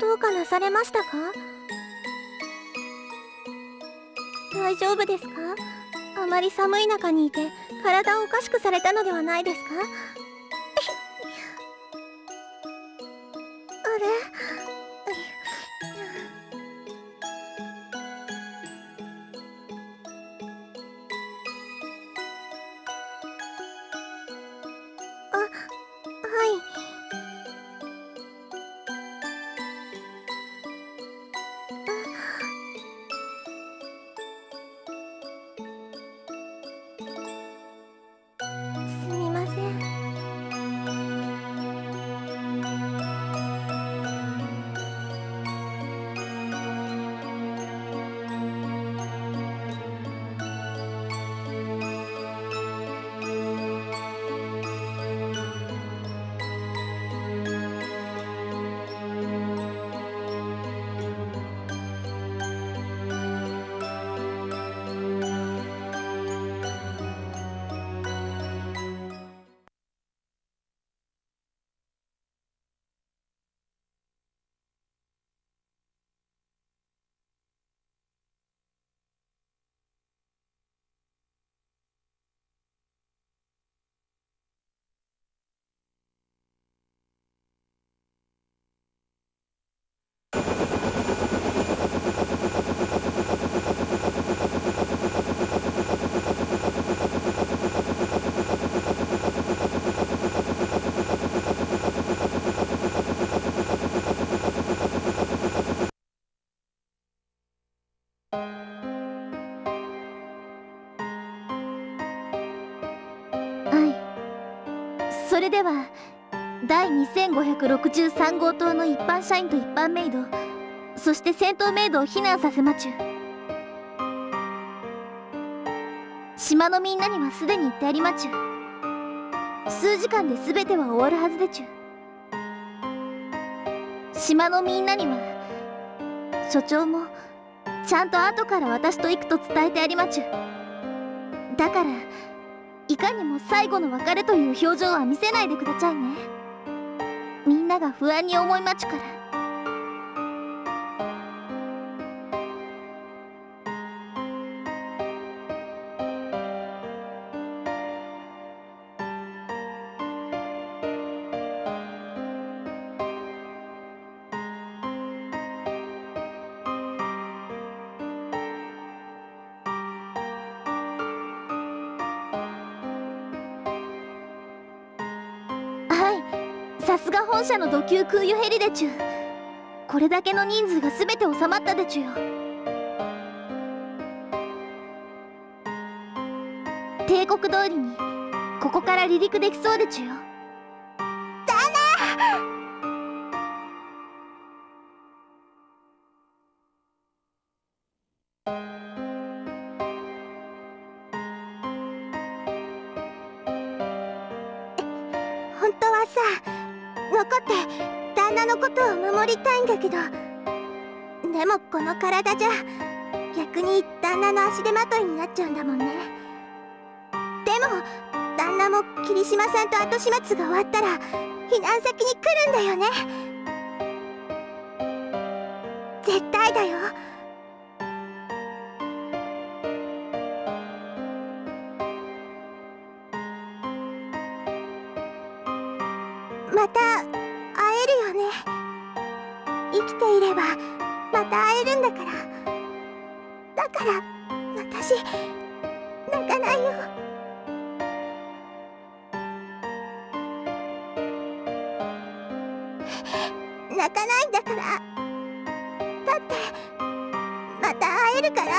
どうかなされましたか？大丈夫ですか？あまり寒い中にいて体をおかしくされたのではないですか？それでは第2563号棟の一般社員と一般メイド、そして戦闘メイドを避難させまちゅう。島のみんなにはすでに言ってありまちゅう。数時間で全ては終わるはずでちゅう。島のみんなには所長もちゃんと後から私と行くと伝えてありまちゅう。だからいかにも最後の別れという表情は見せないでくださいね。みんなが不安に思いまちゅから。さすが本社の土級空輸ヘリでちゅ。これだけの人数が全て収まったでちゅよ。帝国通りにここから離陸できそうでちゅよ。本当はさ、残って旦那のことを守りたいんだけど、でもこの体じゃ逆に旦那の足手まといになっちゃうんだもんね。でも旦那も霧島さんと後始末が終わったら避難先に来るんだよね。絶対だよ。また会えるよね。生きていればまた会えるんだから。だから私泣かないよ。泣かないんだから。だってまた会えるから。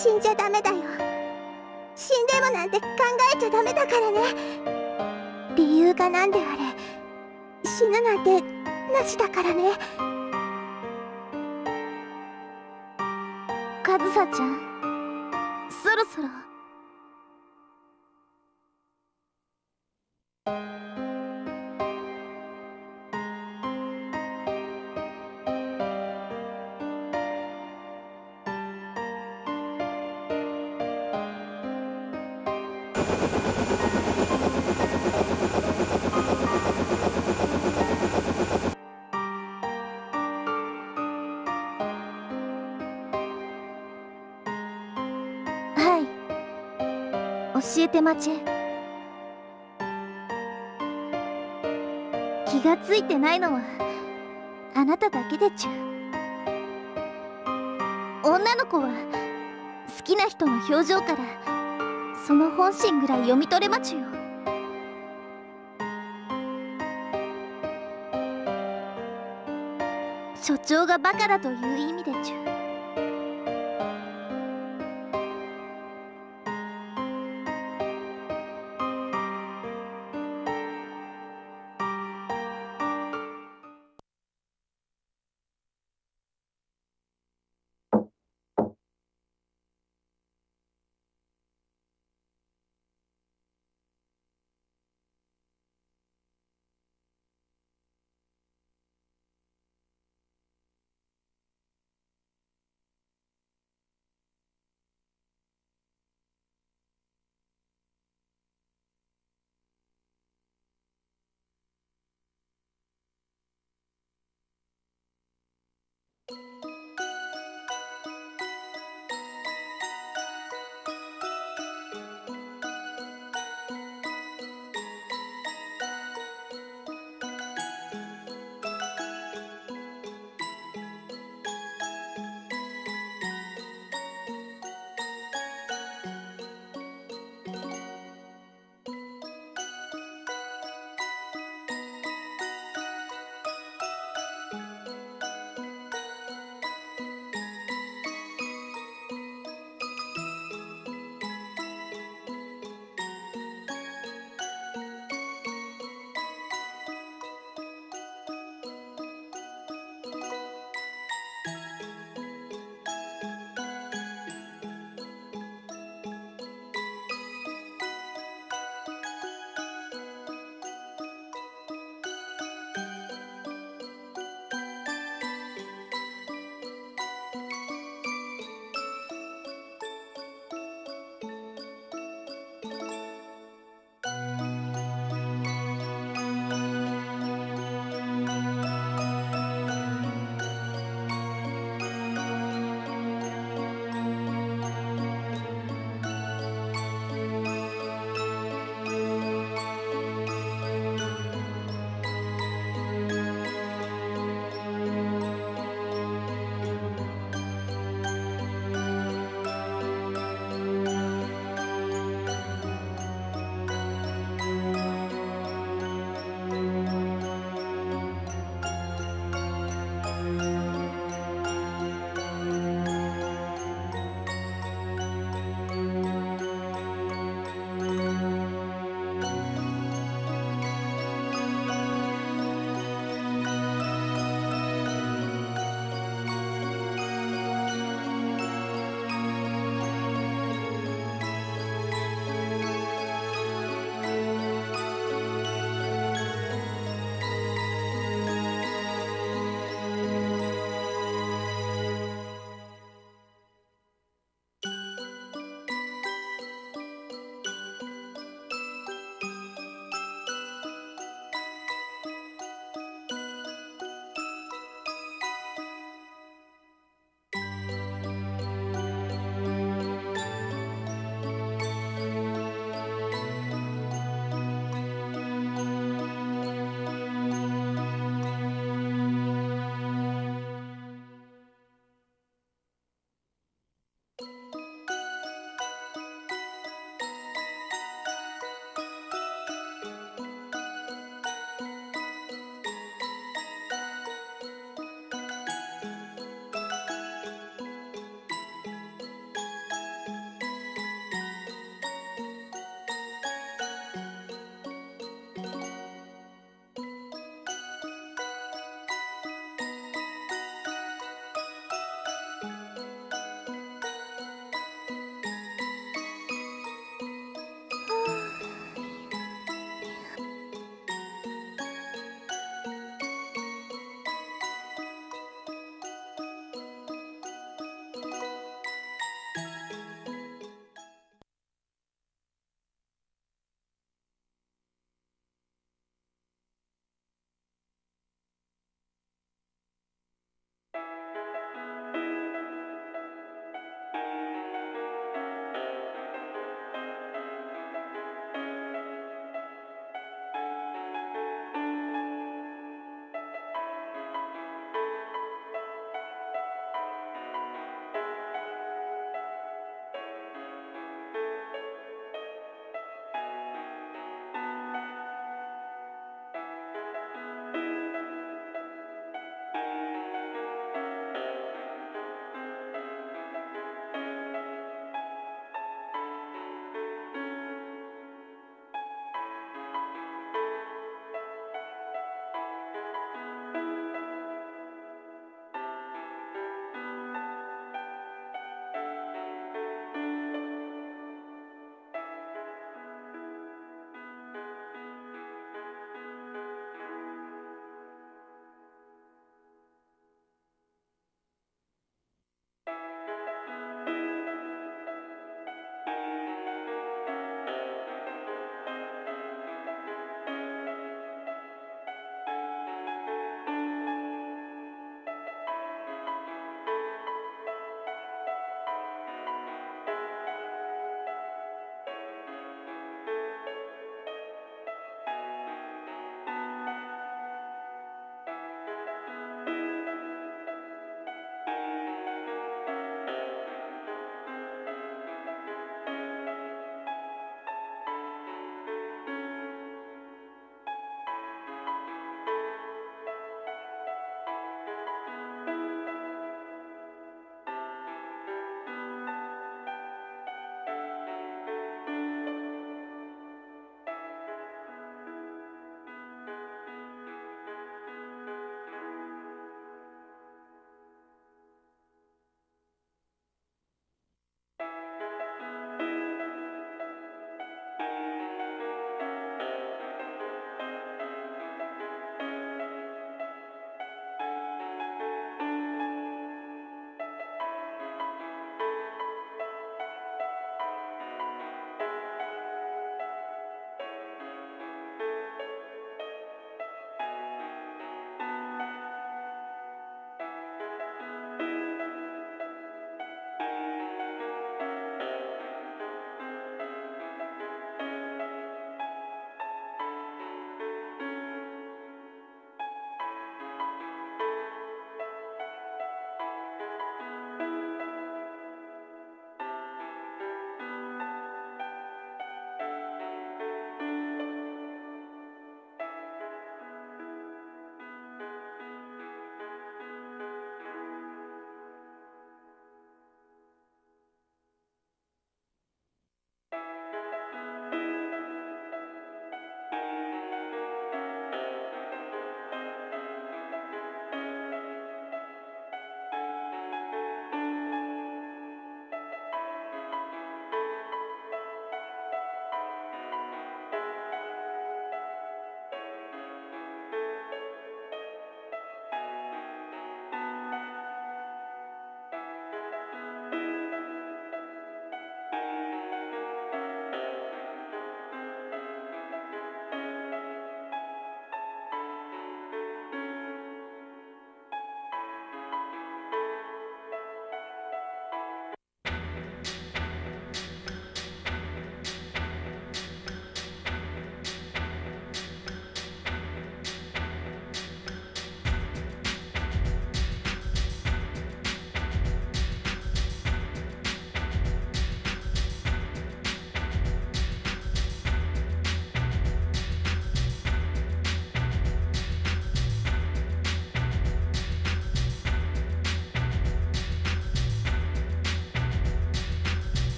死んじゃダメだよ。死んでもなんて考えちゃダメだからね。理由が何であれ、死ぬなんてなしだからね。かずさちゃん、そろそろ。教えてまち。気がついてないのはあなただけでちゅ。女の子は好きな人の表情からその本心ぐらい読み取れまちゅよ。所長がバカだという意味でちゅ。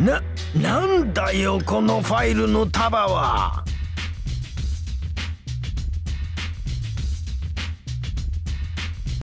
なんだよこのファイルの束は。